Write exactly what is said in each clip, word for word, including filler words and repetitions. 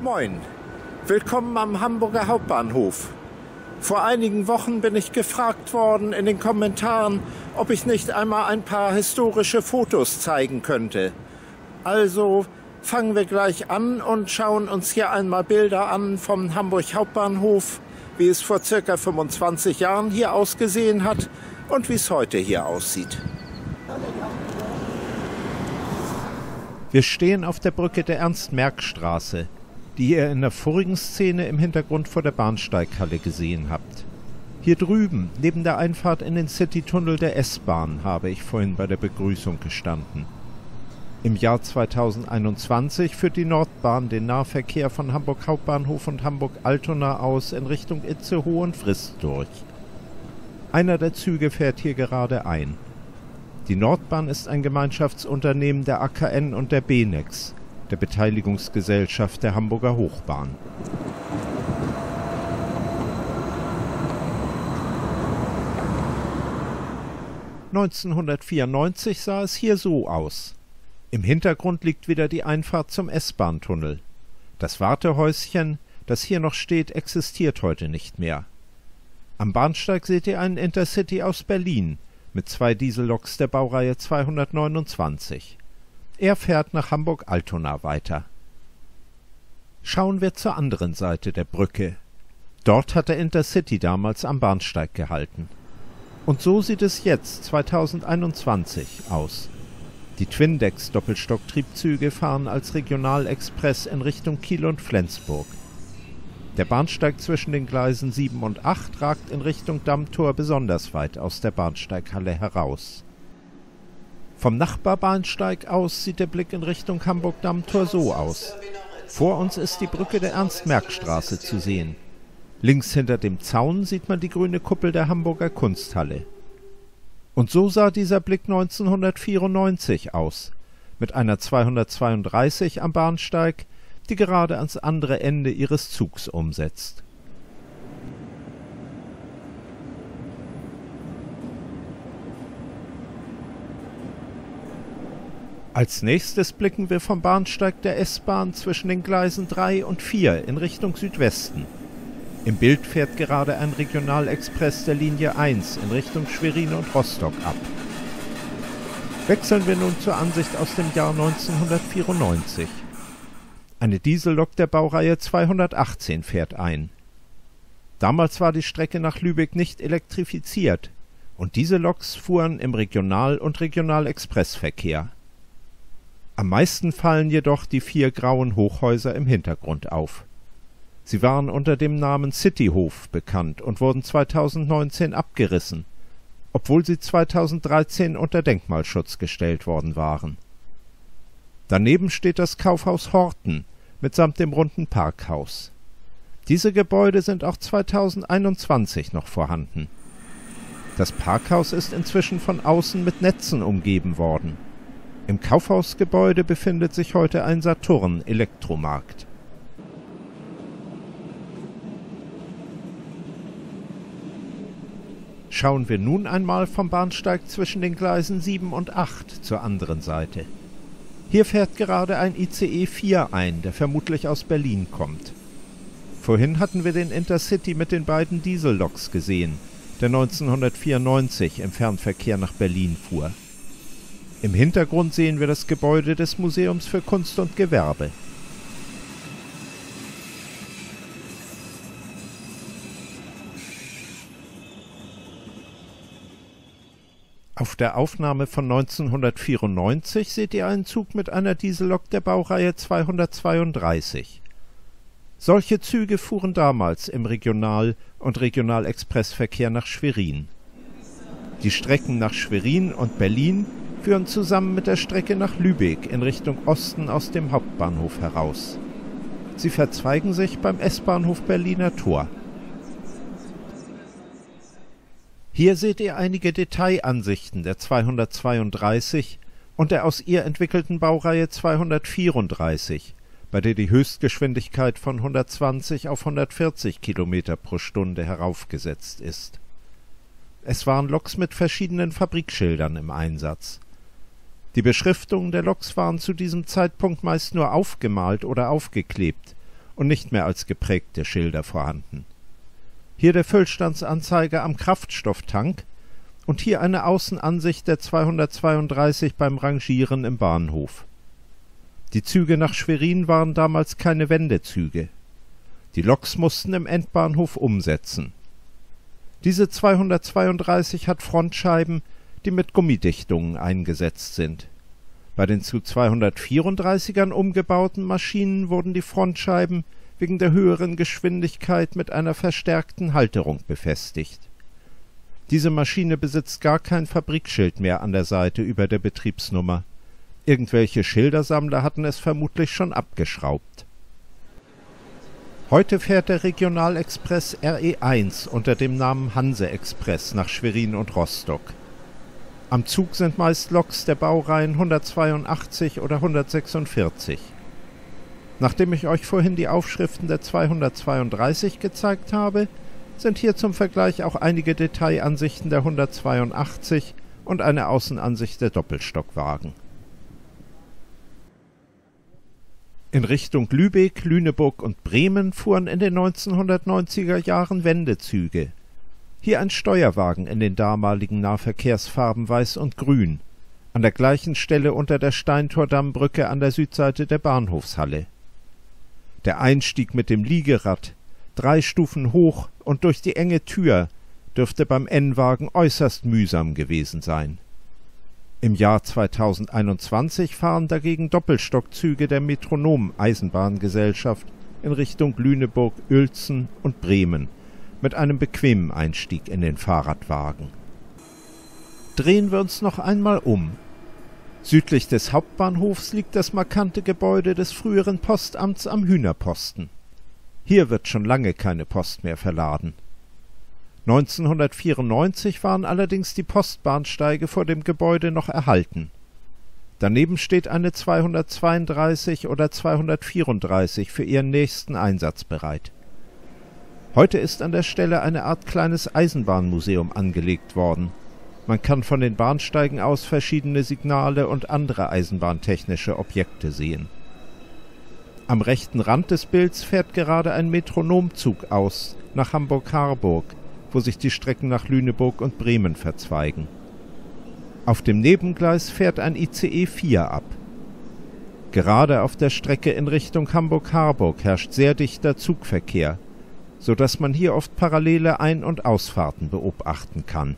Moin, willkommen am Hamburger Hauptbahnhof. Vor einigen Wochen bin ich gefragt worden in den Kommentaren, ob ich nicht einmal ein paar historische Fotos zeigen könnte. Also fangen wir gleich an und schauen uns hier einmal Bilder an vom Hamburg Hauptbahnhof, wie es vor circa fünfundzwanzig Jahren hier ausgesehen hat und wie es heute hier aussieht. Wir stehen auf der Brücke der Ernst-Merck-Straße, die ihr in der vorigen Szene im Hintergrund vor der Bahnsteighalle gesehen habt. Hier drüben, neben der Einfahrt in den Citytunnel der S-Bahn, habe ich vorhin bei der Begrüßung gestanden. Im Jahr zweitausendeinundzwanzig führt die Nordbahn den Nahverkehr von Hamburg Hauptbahnhof und Hamburg-Altona aus in Richtung Itzehoe und Frist durch. Einer der Züge fährt hier gerade ein. Die Nordbahn ist ein Gemeinschaftsunternehmen der A K N und der Benex, der Beteiligungsgesellschaft der Hamburger Hochbahn. neunzehnhundertvierundneunzig sah es hier so aus. Im Hintergrund liegt wieder die Einfahrt zum S-Bahn-Tunnel. Das Wartehäuschen, das hier noch steht, existiert heute nicht mehr. Am Bahnsteig seht ihr einen Intercity aus Berlin mit zwei Dieselloks der Baureihe zweihundertneunundzwanzig. Er fährt nach Hamburg-Altona weiter. Schauen wir zur anderen Seite der Brücke. Dort hat der Intercity damals am Bahnsteig gehalten. Und so sieht es jetzt, zweitausendeinundzwanzig, aus. Die Twin-Decks-Doppelstocktriebzüge fahren als Regionalexpress in Richtung Kiel und Flensburg. Der Bahnsteig zwischen den Gleisen sieben und acht ragt in Richtung Dammtor besonders weit aus der Bahnsteighalle heraus. Vom Nachbarbahnsteig aus sieht der Blick in Richtung Hamburg-Dammtor so aus. Vor uns ist die Brücke der Ernst-Merck-Straße zu sehen. Links hinter dem Zaun sieht man die grüne Kuppel der Hamburger Kunsthalle. Und so sah dieser Blick neunzehnhundertvierundneunzig aus, mit einer zweihundertzweiunddreißig am Bahnsteig, die gerade ans andere Ende ihres Zugs umsetzt. Als nächstes blicken wir vom Bahnsteig der S-Bahn zwischen den Gleisen drei und vier in Richtung Südwesten. Im Bild fährt gerade ein Regionalexpress der Linie eins in Richtung Schwerin und Rostock ab. Wechseln wir nun zur Ansicht aus dem Jahr neunzehnhundertvierundneunzig. Eine Diesellok der Baureihe zweihundertachtzehn fährt ein. Damals war die Strecke nach Lübeck nicht elektrifiziert und Dieselloks fuhren im Regional- und Regionalexpressverkehr. Am meisten fallen jedoch die vier grauen Hochhäuser im Hintergrund auf. Sie waren unter dem Namen Cityhof bekannt und wurden zweitausendneunzehn abgerissen, obwohl sie zweitausenddreizehn unter Denkmalschutz gestellt worden waren. Daneben steht das Kaufhaus Horten mitsamt dem runden Parkhaus. Diese Gebäude sind auch zweitausendeinundzwanzig noch vorhanden. Das Parkhaus ist inzwischen von außen mit Netzen umgeben worden. Im Kaufhausgebäude befindet sich heute ein Saturn-Elektromarkt. Schauen wir nun einmal vom Bahnsteig zwischen den Gleisen sieben und acht zur anderen Seite. Hier fährt gerade ein I C E vier ein, der vermutlich aus Berlin kommt. Vorhin hatten wir den Intercity mit den beiden Dieselloks gesehen, der neunzehnhundertvierundneunzig im Fernverkehr nach Berlin fuhr. Im Hintergrund sehen wir das Gebäude des Museums für Kunst und Gewerbe. Auf der Aufnahme von neunzehnhundertvierundneunzig seht ihr einen Zug mit einer Diesellok der Baureihe zweihundertzweiunddreißig. Solche Züge fuhren damals im Regional- und Regionalexpressverkehr nach Schwerin. Die Strecken nach Schwerin und Berlin führen zusammen mit der Strecke nach Lübeck in Richtung Osten aus dem Hauptbahnhof heraus. Sie verzweigen sich beim S-Bahnhof Berliner Tor. Hier seht ihr einige Detailansichten der zweihundertzweiunddreißig und der aus ihr entwickelten Baureihe zweihundertvierunddreißig, bei der die Höchstgeschwindigkeit von hundertzwanzig auf hundertvierzig Kilometer pro Stunde heraufgesetzt ist. Es waren Loks mit verschiedenen Fabrikschildern im Einsatz. Die Beschriftungen der Loks waren zu diesem Zeitpunkt meist nur aufgemalt oder aufgeklebt und nicht mehr als geprägte Schilder vorhanden. Hier der Füllstandsanzeiger am Kraftstofftank und hier eine Außenansicht der zweihundertzweiunddreißig beim Rangieren im Bahnhof. Die Züge nach Schwerin waren damals keine Wendezüge. Die Loks mussten im Endbahnhof umsetzen. Diese zweihundertzweiunddreißig hat Frontscheiben, die mit Gummidichtungen eingesetzt sind. Bei den zu zweihundertvierunddreißigern umgebauten Maschinen wurden die Frontscheiben wegen der höheren Geschwindigkeit mit einer verstärkten Halterung befestigt. Diese Maschine besitzt gar kein Fabrikschild mehr an der Seite über der Betriebsnummer. Irgendwelche Schildersammler hatten es vermutlich schon abgeschraubt. Heute fährt der Regionalexpress R E eins unter dem Namen Hanseexpress nach Schwerin und Rostock. Am Zug sind meist Loks der Baureihen hundertzweiundachtzig oder hundertsechsundvierzig. Nachdem ich euch vorhin die Aufschriften der zweihundertzweiunddreißig gezeigt habe, sind hier zum Vergleich auch einige Detailansichten der hundertzweiundachtzig und eine Außenansicht der Doppelstockwagen. In Richtung Lübeck, Lüneburg und Bremen fuhren in den neunzehnhundertneunziger Jahren Wendezüge. Hier ein Steuerwagen in den damaligen Nahverkehrsfarben Weiß und Grün, an der gleichen Stelle unter der Steintordammbrücke an der Südseite der Bahnhofshalle. Der Einstieg mit dem Liegerad, drei Stufen hoch und durch die enge Tür, dürfte beim N-Wagen äußerst mühsam gewesen sein. Im Jahr zweitausendeinundzwanzig fahren dagegen Doppelstockzüge der Metronom-Eisenbahngesellschaft in Richtung Lüneburg, Uelzen und Bremen mit einem bequemen Einstieg in den Fahrradwagen. Drehen wir uns noch einmal um. Südlich des Hauptbahnhofs liegt das markante Gebäude des früheren Postamts am Hühnerposten. Hier wird schon lange keine Post mehr verladen. neunzehnhundertvierundneunzig waren allerdings die Postbahnsteige vor dem Gebäude noch erhalten. Daneben steht eine zweihundertzweiunddreißig oder zweihundertvierunddreißig für ihren nächsten Einsatz bereit. Heute ist an der Stelle eine Art kleines Eisenbahnmuseum angelegt worden. Man kann von den Bahnsteigen aus verschiedene Signale und andere eisenbahntechnische Objekte sehen. Am rechten Rand des Bilds fährt gerade ein Metronomzug aus nach Hamburg-Harburg, wo sich die Strecken nach Lüneburg und Bremen verzweigen. Auf dem Nebengleis fährt ein I C E vier ab. Gerade auf der Strecke in Richtung Hamburg-Harburg herrscht sehr dichter Zugverkehr, so dass man hier oft parallele Ein- und Ausfahrten beobachten kann.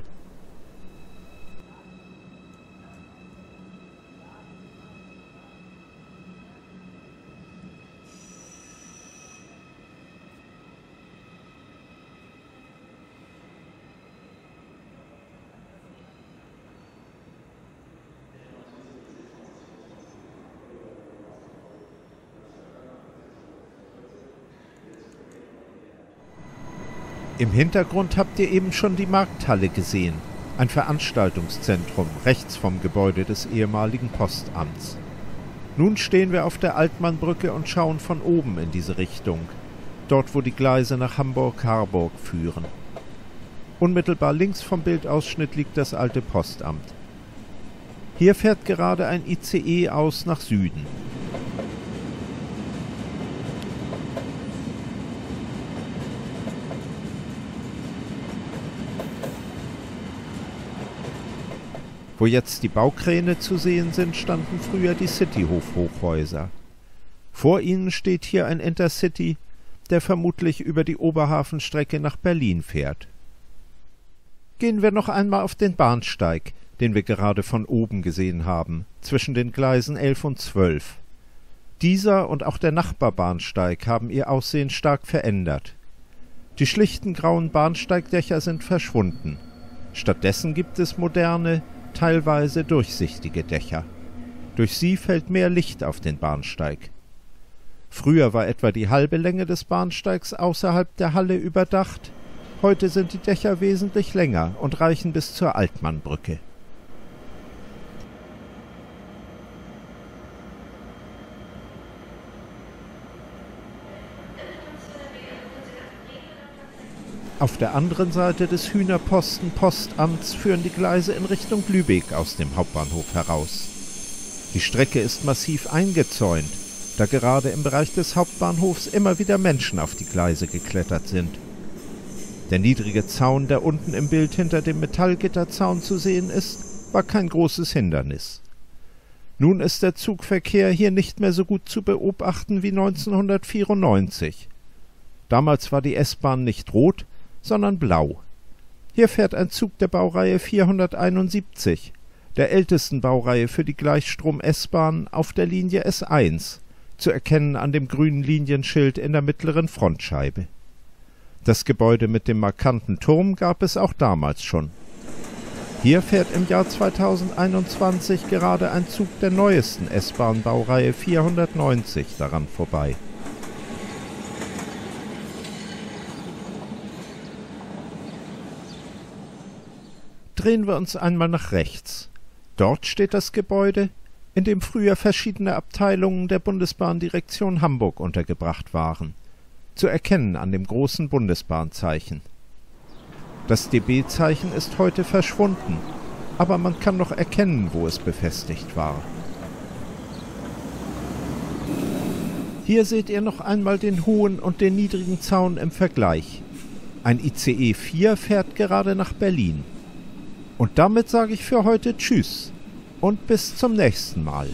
Im Hintergrund habt ihr eben schon die Markthalle gesehen, ein Veranstaltungszentrum rechts vom Gebäude des ehemaligen Postamts. Nun stehen wir auf der Altmannbrücke und schauen von oben in diese Richtung, dort wo die Gleise nach Hamburg-Harburg führen. Unmittelbar links vom Bildausschnitt liegt das alte Postamt. Hier fährt gerade ein I C E aus nach Süden. Wo jetzt die Baukräne zu sehen sind, standen früher die Cityhof-Hochhäuser. Vor ihnen steht hier ein Intercity, der vermutlich über die Oberhafenstrecke nach Berlin fährt. Gehen wir noch einmal auf den Bahnsteig, den wir gerade von oben gesehen haben, zwischen den Gleisen elf und zwölf. Dieser und auch der Nachbarbahnsteig haben ihr Aussehen stark verändert. Die schlichten grauen Bahnsteigdächer sind verschwunden. Stattdessen gibt es moderne, teilweise durchsichtige Dächer. Durch sie fällt mehr Licht auf den Bahnsteig. Früher war etwa die halbe Länge des Bahnsteigs außerhalb der Halle überdacht, heute sind die Dächer wesentlich länger und reichen bis zur Altmannbrücke. Auf der anderen Seite des Hühnerposten-Postamts führen die Gleise in Richtung Lübeck aus dem Hauptbahnhof heraus. Die Strecke ist massiv eingezäunt, da gerade im Bereich des Hauptbahnhofs immer wieder Menschen auf die Gleise geklettert sind. Der niedrige Zaun, der unten im Bild hinter dem Metallgitterzaun zu sehen ist, war kein großes Hindernis. Nun ist der Zugverkehr hier nicht mehr so gut zu beobachten wie neunzehnhundertvierundneunzig. Damals war die S-Bahn nicht rot, sondern blau. Hier fährt ein Zug der Baureihe vierhunderteinundsiebzig, der ältesten Baureihe für die Gleichstrom-S-Bahn auf der Linie S eins, zu erkennen an dem grünen Linienschild in der mittleren Frontscheibe. Das Gebäude mit dem markanten Turm gab es auch damals schon. Hier fährt im Jahr zweitausendeinundzwanzig gerade ein Zug der neuesten S-Bahn-Baureihe vierhundertneunzig daran vorbei. Drehen wir uns einmal nach rechts. Dort steht das Gebäude, in dem früher verschiedene Abteilungen der Bundesbahndirektion Hamburg untergebracht waren, zu erkennen an dem großen Bundesbahnzeichen. Das D B-Zeichen ist heute verschwunden, aber man kann noch erkennen, wo es befestigt war. Hier seht ihr noch einmal den hohen und den niedrigen Zaun im Vergleich. Ein I C E vier fährt gerade nach Berlin. Und damit sage ich für heute Tschüss und bis zum nächsten Mal.